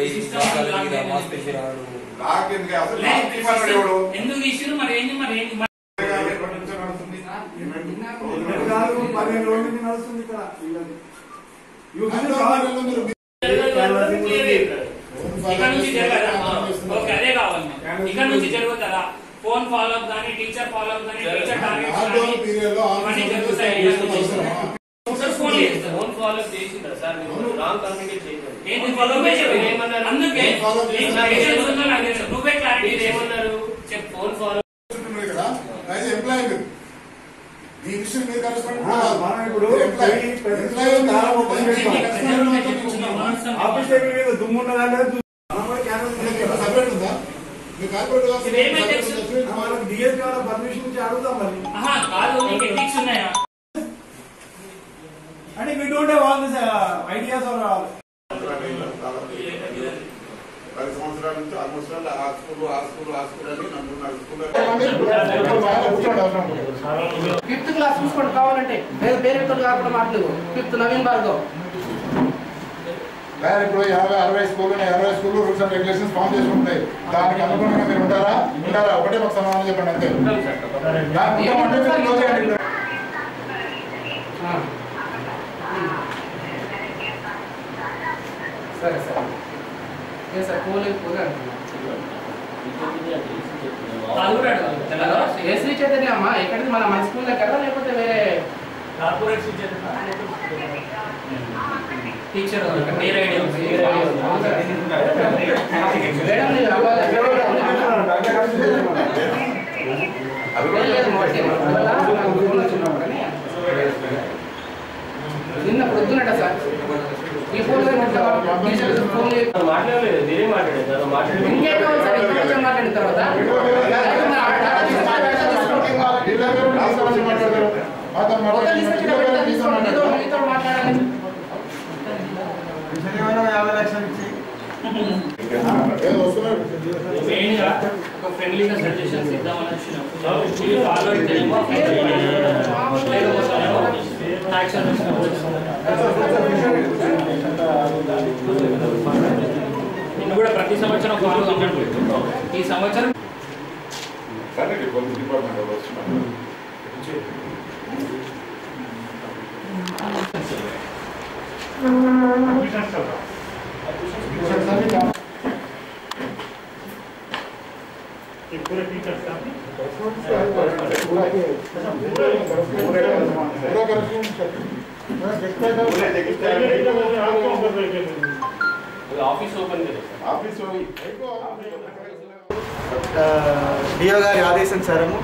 जरूरत phone follow up teacher follow up teacher permission And we don't have all these ideas or fifth class చూసుకో కావాలంటే వేరేటోడు కాకుండా మాట్లాడు fifth Naveen Bhargav వేరే ఇప్పుడు 50 school rules and regulations form చేసి ఉంటాయి దానికి అనుగుణంగా మీరు ఉంటారా ఒకటే ఒక సమాధానం చెప్పండి అంతే నాకు అంటే మీరు క్లోజ్ చేయండి सर सर ये सर कोले कोले कॉर्पोरेट चला एसी చేతనే అమ్మ ఎక్కడికి మన స్కూల్ దగ్గర లేకపోతే వేరే కార్పొరేట్ సి చేతనా టీచర్ ఒక నీ రేడియో మేడం ని అవ్వాలి అవి లేదు మోటి అలా చిన్న కానీ నిన్న పొద్దునట సార్ ఈ ఫోన్ లో టీచర్ ఫోన్ లో మాట్లాడలేదు నేనే మాట్లాడాను సార్ మాట్లాడలేదు ఇంకేదో సార్ కొంచెం మాట్లాడిన తర్వాత మీతో మాట్లాడాలి విషయమైన 50 లక్షలు ఇచ్చి ఏదో వస్తున్నారు మెయిన్‌గా ఒక ఫ్రెండ్లీగా సజెషన్స్ ఇద్దామని వచ్చినప్పుడు ఇది ఫాలో చేయలేము action is నేను కూడా ప్రతి సంవత్సరం ఫాలో కంప్లీట్ చేస్తాను ఈ సంవత్సరం కరెక్ట్ కొంచెం డిపార్ట్మెంట్ వస్తున్నాను బిజినెస్ సభ ఈ పూర్తి టీచర్స్ కాని पूरा के पूरा करके देखता है ऑफिस ओपन करें ऑफिस होगी डीओ గారి ఆదేశంసారము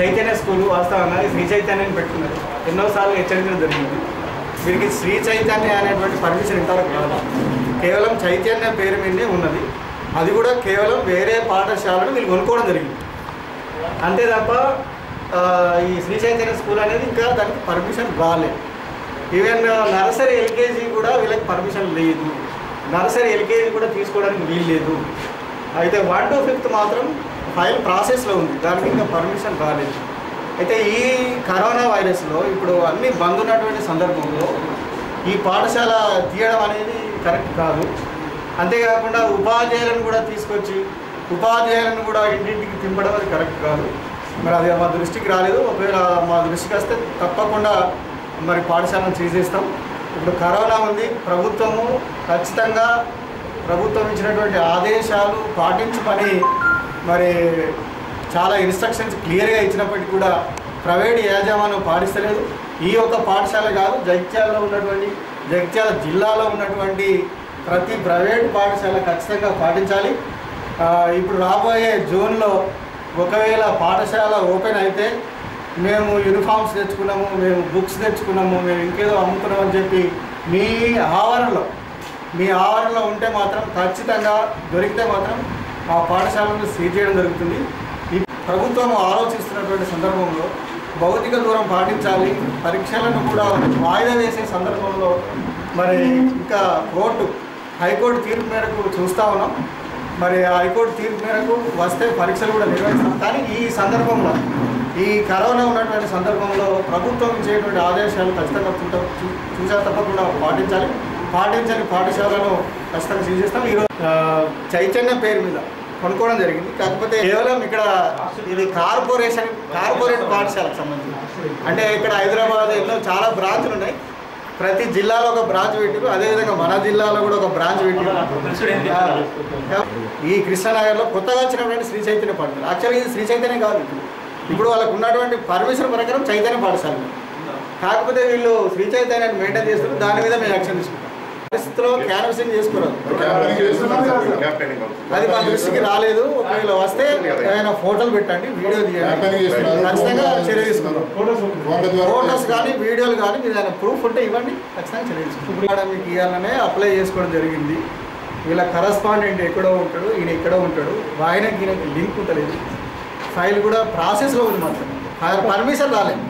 చైతన్య స్కూల్ వాస్తవానికి శ్రీ చైతన్యని పెట్టున్నారు ఎన్నో సార్లు హెచ్చరించడం జరిగింది వీరికి శ్రీ చైతన్య అనేటువంటి పర్మిషన్ ఇంతవరకు రాదు కేవలం చైతన్య పేరు మీదే ఉన్నది అది కూడా కేవలం వేరే పాఠశాలను వీళ్ళు కొనుక్కోవడం జరిగింది అంతే తప్ప ఈ శ్రీ చైతన్య స్కూల్ అనేది ఇంకా దానికి పర్మిషన్ రాలేదు ఈవెన్ నర్సరీ ఎల్కేజీ కూడా వీళ్ళకి పర్మిషన్ లేదు నర్సరీ ఎల్కేజీ కూడా తీసుకోవడానికి వీలు లేదు అయితే 1 to 5th మాత్రం ఫైల్ ప్రాసెస్లో ఉంది దానికి ఇంకా పర్మిషన్ రాలేదు అయితే ఈ కరోనా వైరస్లో ఇప్పుడు అన్నీ బంద్ ఉన్నటువంటి సందర్భంలో ఈ పాఠశాల తీయడం అనేది కరెక్ట్ కాదు అంతేకాకుండా ఉపాధ్యాయులను కూడా తీసుకొచ్చి ఉపాధ్యాయులను కూడా ఇంటింటికి తింపడం అది కరెక్ట్ కాదు మరి అది మా దృష్టికి రాలేదు ఒకవేళ మా దృష్టికి వస్తే తప్పకుండా మరి పాఠశాలను చేసేస్తాం ఇప్పుడు కరోనా ఉంది ప్రభుత్వము ఖచ్చితంగా ప్రభుత్వం ఇచ్చినటువంటి ఆదేశాలు పాటించమని మరి చాలా ఇన్స్ట్రక్షన్స్ క్లియర్గా ఇచ్చినప్పటికీ కూడా ప్రైవేట్ యాజమాన్యం పాటిస్తలేదు ఈ యొక్క పాఠశాల కాదు జగిత్యాలలో ఉన్నటువంటి జగిత్యాల జిల్లాలో ఉన్నటువంటి ప్రతి ప్రైవేట్ పాఠశాల ఖచ్చితంగా పాటించాలి ఇప్పుడు రాబోయే జూన్లో ఒకవేళ పాఠశాల ఓపెన్ అయితే మేము యూనిఫామ్స్ తెచ్చుకున్నాము మేము బుక్స్ తెచ్చుకున్నాము మేము ఇంకేదో అమ్ముకున్నామని చెప్పి మీ ఆవరణలో ఉంటే మాత్రం ఖచ్చితంగా దొరికితే మాత్రం ఆ పాఠశాలను సీజ్ చేయడం జరుగుతుంది ఈ ప్రభుత్వం ఆలోచిస్తున్నటువంటి సందర్భంలో భౌతిక దూరం పాటించాలి పరీక్షలను కూడా వాయిదా వేసే సందర్భంలో మరి ఇంకా హైకోర్టు తీర్పు మేరకు చూస్తూ ఉన్నాం మరి హైకోర్టు తీర్పు మేరకు వస్తే పరీక్షలు కూడా నిర్వహిస్తాం కానీ ఈ సందర్భంలో ఈ కరోనా ఉన్నటువంటి సందర్భంలో ప్రభుత్వం ఇచ్చేటువంటి ఆదేశాలు ఖచ్చితంగా చూసా తప్పకుండా పాటించాలి పాఠించని పాఠశాలను ఖచ్చితంగా సీల్చేస్తాం. ఈరోజు చైతన్య పేరు మీద కొనుక్కోవడం జరిగింది. కాకపోతే కేవలం ఇక్కడ ఇది కార్పొరేట్ పాఠశాలకు సంబంధించి, అంటే ఇక్కడ హైదరాబాద్ ఎన్నో చాలా బ్రాంచ్లు ఉన్నాయి, ప్రతి జిల్లాలో ఒక బ్రాంచ్ పెట్టారు, అదేవిధంగా మన జిల్లాలో కూడా ఒక బ్రాంచ్ పెట్టారు. ఈ కృష్ణానగర్లో కొత్తగా వచ్చినటువంటి శ్రీ చైతన్య పాఠశాల, యాక్చువల్గా ఇది శ్రీ చైతన్య కాదు, ఇప్పుడు వాళ్ళకు ఉన్నటువంటి పర్మిషన్ ప్రకారం చైతన్య పాఠశాల, కాకపోతే వీళ్ళు శ్రీ చైతన్యాన్ని మెయింటైన్ చేస్తారు. దాని మీద మేము యాక్షన్ తీసుకుంటాం. పరిస్థితుల్లో క్యాన్వసింగ్ చేసుకోరాదు, అది మా దృష్టికి రాలేదు. ఒకవేళ వస్తే ఏదైనా ఫోటోలు పెట్టండి, వీడియో తీయండి, ఖచ్చితంగా చర్య తీసుకుంటాం. ఫోటోస్ కానీ వీడియోలు కానీ ఏదైనా ప్రూఫ్ ఉంటే ఇవ్వండి, ఖచ్చితంగా చర్య తీసుకుంటాం. మీకు ఇవ్వాలనే అప్లై చేసుకోవడం జరిగింది. వీళ్ళ కరస్పాండెంట్ ఎక్కడో ఉంటాడు, ఈయన ఎక్కడో ఉంటాడు, ఆయనకి ఈయనకి లింక్ ఉండలేదు. ఫైల్ కూడా ప్రాసెస్లో ఉంది, మాత్రం పర్మిషన్ రాలేదు.